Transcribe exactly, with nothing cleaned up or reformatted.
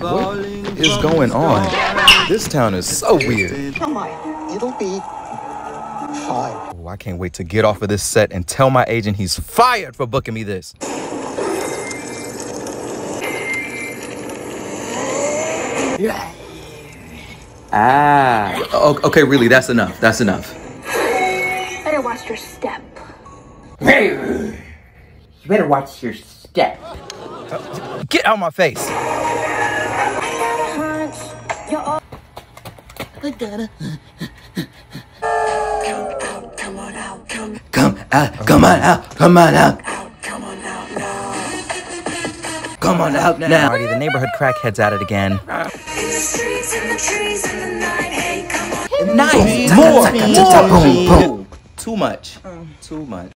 What is going on? This town is so weird. It'll be fine. Oh, I can't wait to get off of this set and tell my agent he's fired for booking me this. Yeah. Ah. Oh, okay, really, that's enough. That's enough. Better watch your step. You better watch your step. Get out of my face. Come on out, come come out, come on out, come on out. Come on out now. Come on out now. Alrighty, the neighborhood crackhead's at it again. Nice. More. Too much. Too much.